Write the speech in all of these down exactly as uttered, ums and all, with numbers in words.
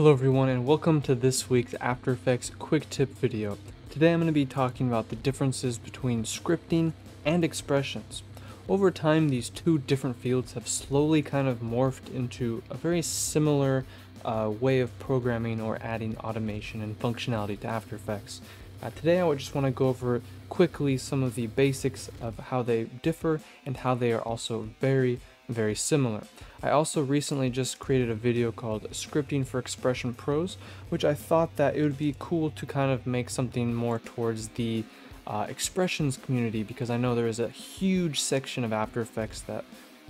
Hello everyone and welcome to this week's After Effects quick tip video. Today I'm going to be talking about the differences between scripting and expressions. Over time these two different fields have slowly kind of morphed into a very similar uh, way of programming or adding automation and functionality to After Effects. Uh, today I would just want to go over quickly some of the basics of how they differ and how they are also very very similar. I also recently just created a video called Scripting for Expression Pros, which I thought that it would be cool to kind of make something more towards the uh, expressions community, because I know there is a huge section of After Effects that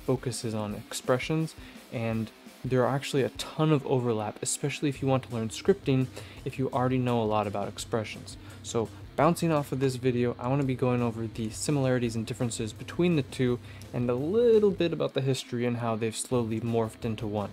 focuses on expressions, and there are actually a ton of overlap, especially if you want to learn scripting if you already know a lot about expressions. So bouncing off of this video, I want to be going over the similarities and differences between the two and a little bit about the history and how they've slowly morphed into one.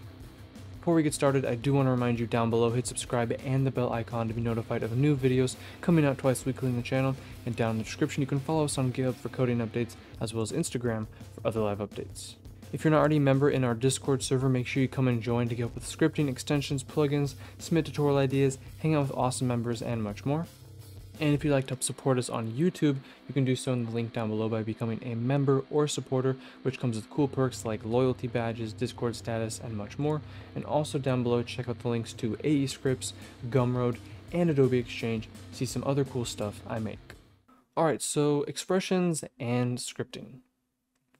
Before we get started, I do want to remind you down below, hit subscribe and the bell icon to be notified of new videos coming out twice weekly on the channel, and down in the description you can follow us on GitHub for coding updates as well as Instagram for other live updates. If you're not already a member in our Discord server, make sure you come and join to get help with scripting, extensions, plugins, submit tutorial ideas, hang out with awesome members, and much more. And if you'd like to help support us on YouTube, you can do so in the link down below by becoming a member or supporter, which comes with cool perks like loyalty badges, Discord status, and much more. And also down below, check out the links to A E Scripts, Gumroad, and Adobe Exchange. See some other cool stuff I make. Alright, so expressions and scripting.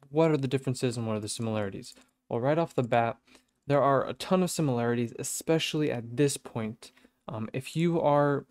What are the differences and what are the similarities? Well, right off the bat, there are a ton of similarities, especially at this point. Um, if you are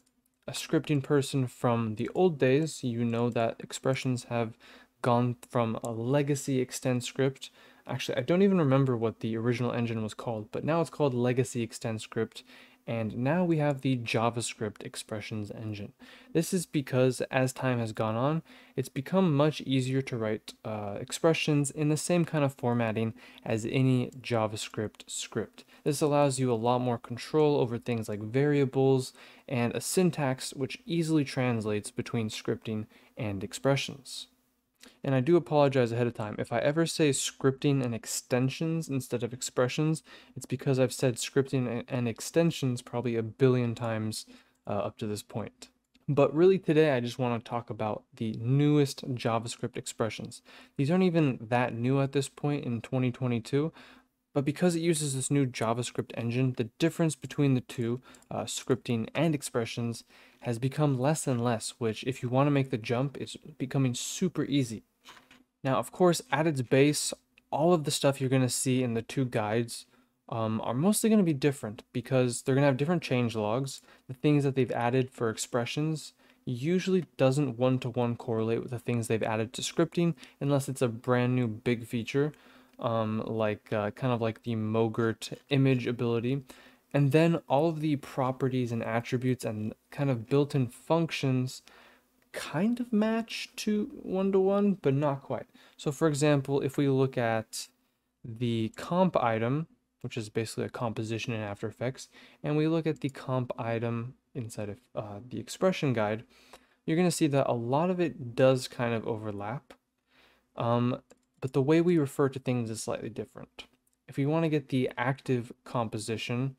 a scripting person from the old days, you know that expressions have gone from a legacy ExtendScript. Actually, I don't even remember what the original engine was called, but now it's called legacy ExtendScript, and now we have the JavaScript expressions engine. This is because as time has gone on, it's become much easier to write uh, expressions in the same kind of formatting as any JavaScript script. This allows you a lot more control over things like variables and a syntax which easily translates between scripting and expressions. And I do apologize ahead of time. If I ever say scripting and extensions instead of expressions, it's because I've said scripting and extensions probably a billion times uh, up to this point. But really today, I just want to talk about the newest JavaScript expressions. These aren't even that new at this point in twenty twenty-two, but because it uses this new JavaScript engine, the difference between the two, uh, scripting and expressions, has become less and less, which if you want to make the jump, it's becoming super easy. Now, of course, at its base, all of the stuff you're going to see in the two guides um, are mostly going to be different because they're going to have different change logs. The things that they've added for expressions usually doesn't one-to-one correlate with the things they've added to scripting unless it's a brand new big feature. Um, like uh, kind of like the MoGraph image ability, and then all of the properties and attributes and kind of built-in functions kind of match to one-to-one, but not quite. So for example, if we look at the comp item, which is basically a composition in After Effects, and we look at the comp item inside of uh, the expression guide, you're going to see that a lot of it does kind of overlap. Um, But the way we refer to things is slightly different. If you want to get the active composition,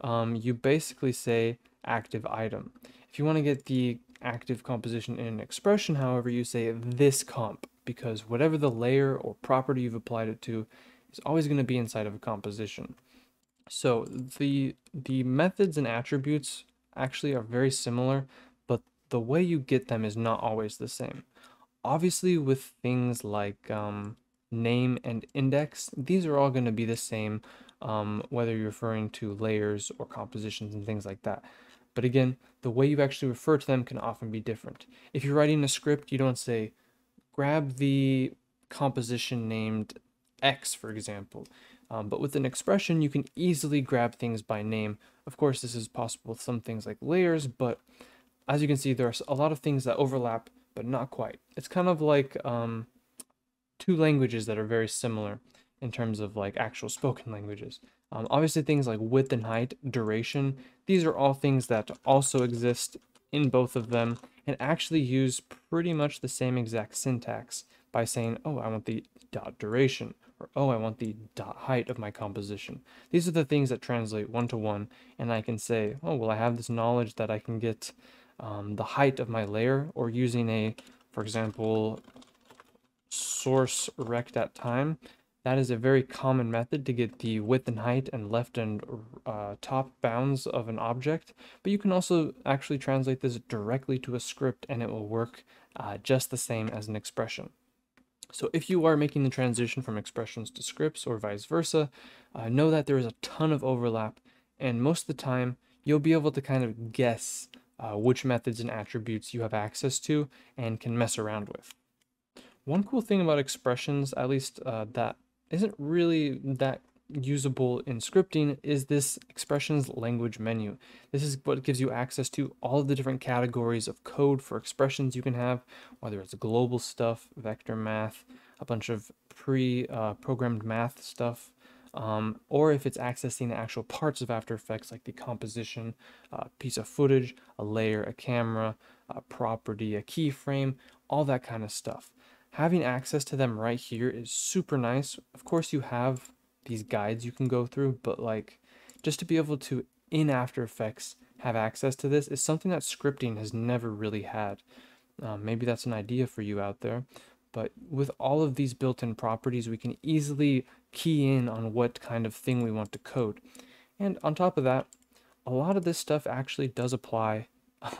um, you basically say active item. If you want to get the active composition in an expression, however, you say this comp, because whatever the layer or property you've applied it to is always going to be inside of a composition. So the, the methods and attributes actually are very similar, but the way you get them is not always the same. Obviously, with things like um, name and index, these are all going to be the same, um, whether you're referring to layers or compositions and things like that. But again, the way you actually refer to them can often be different. If you're writing a script, you don't say, grab the composition named X, for example. Um, but with an expression, you can easily grab things by name. Of course, this is possible with some things like layers, but as you can see, there are a lot of things that overlap, but not quite. It's kind of like um, two languages that are very similar in terms of like actual spoken languages. Um, obviously things like width and height, duration, these are all things that also exist in both of them and actually use pretty much the same exact syntax by saying, oh, I want the dot duration or oh, I want the dot height of my composition. These are the things that translate one-to-one, and I can say, oh, well, I have this knowledge that I can get um, the height of my layer, or using a, for example, sourceRectAtTime. That is a very common method to get the width and height and left and uh, top bounds of an object, but you can also actually translate this directly to a script and it will work uh, just the same as an expression. So if you are making the transition from expressions to scripts or vice versa, uh, know that there is a ton of overlap, and most of the time you'll be able to kind of guess uh, which methods and attributes you have access to and can mess around with. One cool thing about expressions, at least uh, that isn't really that usable in scripting, is this expressions language menu. This is what gives you access to all of the different categories of code for expressions you can have, whether it's global stuff, vector math, a bunch of pre-programmed uh, math stuff, um, or if it's accessing the actual parts of After Effects like the composition, a piece of footage, a layer, a camera, a property, a keyframe, all that kind of stuff. Having access to them right here is super nice. Of course, you have these guides you can go through, but like just to be able to, in After Effects, have access to this is something that scripting has never really had. Um, maybe that's an idea for you out there, but with all of these built-in properties, we can easily key in on what kind of thing we want to code. And on top of that, a lot of this stuff actually does apply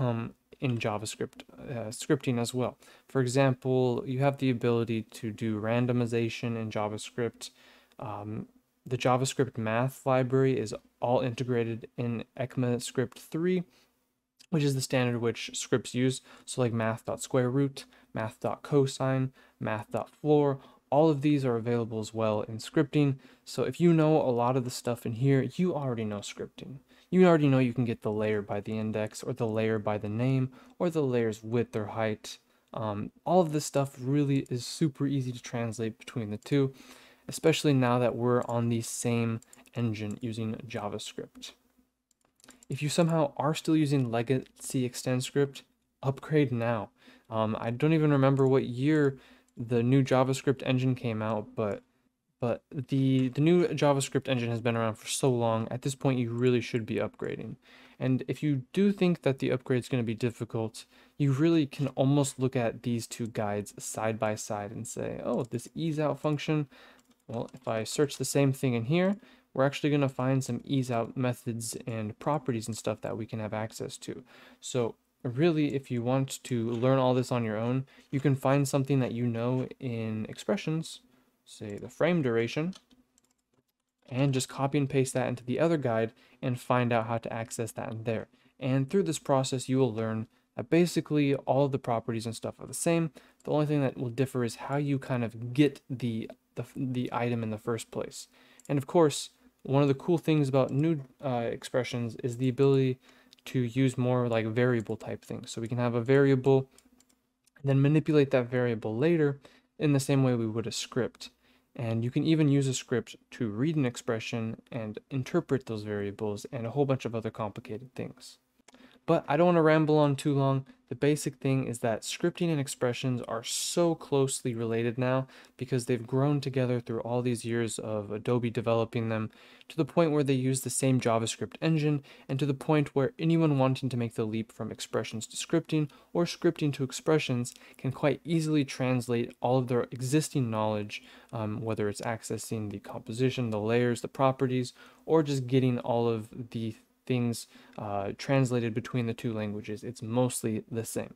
um, in JavaScript uh, scripting as well. For example, you have the ability to do randomization in JavaScript. Um, the JavaScript math library is all integrated in ECMAScript three, which is the standard which scripts use. So like math.square root, math.cosine, math.floor, all of these are available as well in scripting. So if you know a lot of the stuff in here, you already know scripting. You already know you can get the layer by the index, or the layer by the name, or the layer's width or height. Um, all of this stuff really is super easy to translate between the two, especially now that we're on the same engine using JavaScript. If you somehow are still using legacy ExtendScript, upgrade now. Um, I don't even remember what year the new JavaScript engine came out, but But the, the new JavaScript engine has been around for so long, at this point you really should be upgrading. And if you do think that the upgrade is going to be difficult, you really can almost look at these two guides side by side and say, oh, this ease out function, well, if I search the same thing in here, we're actually going to find some ease out methods and properties and stuff that we can have access to. So really, if you want to learn all this on your own, you can find something that you know in expressions, say the frame duration, and just copy and paste that into the other guide and find out how to access that in there. And through this process, you will learn that basically all of the properties and stuff are the same. The only thing that will differ is how you kind of get the, the, the item in the first place. And of course, one of the cool things about new uh, expressions is the ability to use more like variable type things. So we can have a variable and then manipulate that variable later in the same way we would a script. And you can even use a script to read an expression and interpret those variables and a whole bunch of other complicated things. But I don't want to ramble on too long. The basic thing is that scripting and expressions are so closely related now because they've grown together through all these years of Adobe developing them, to the point where they use the same JavaScript engine, and to the point where anyone wanting to make the leap from expressions to scripting or scripting to expressions can quite easily translate all of their existing knowledge, um, whether it's accessing the composition, the layers, the properties, or just getting all of the things uh, translated between the two languages. It's mostly the same.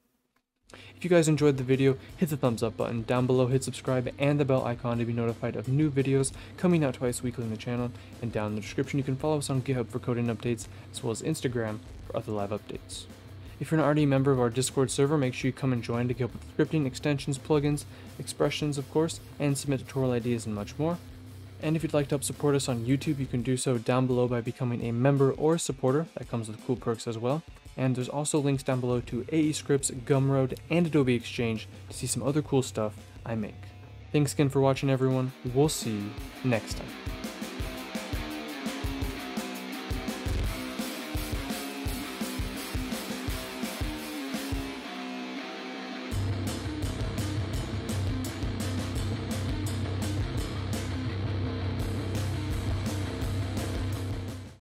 If you guys enjoyed the video, hit the thumbs up button down below, hit subscribe and the bell icon to be notified of new videos coming out twice weekly on the channel, and down in the description you can follow us on GitHub for coding updates, as well as Instagram for other live updates. If you're not already a member of our Discord server, make sure you come and join to keep up with scripting, extensions, plugins, expressions of course, and submit tutorial ideas and much more. And if you'd like to help support us on YouTube, you can do so down below by becoming a member or supporter. That comes with cool perks as well. And there's also links down below to A E Scripts, Gumroad, and Adobe Exchange to see some other cool stuff I make. Thanks again for watching, everyone. We'll see you next time.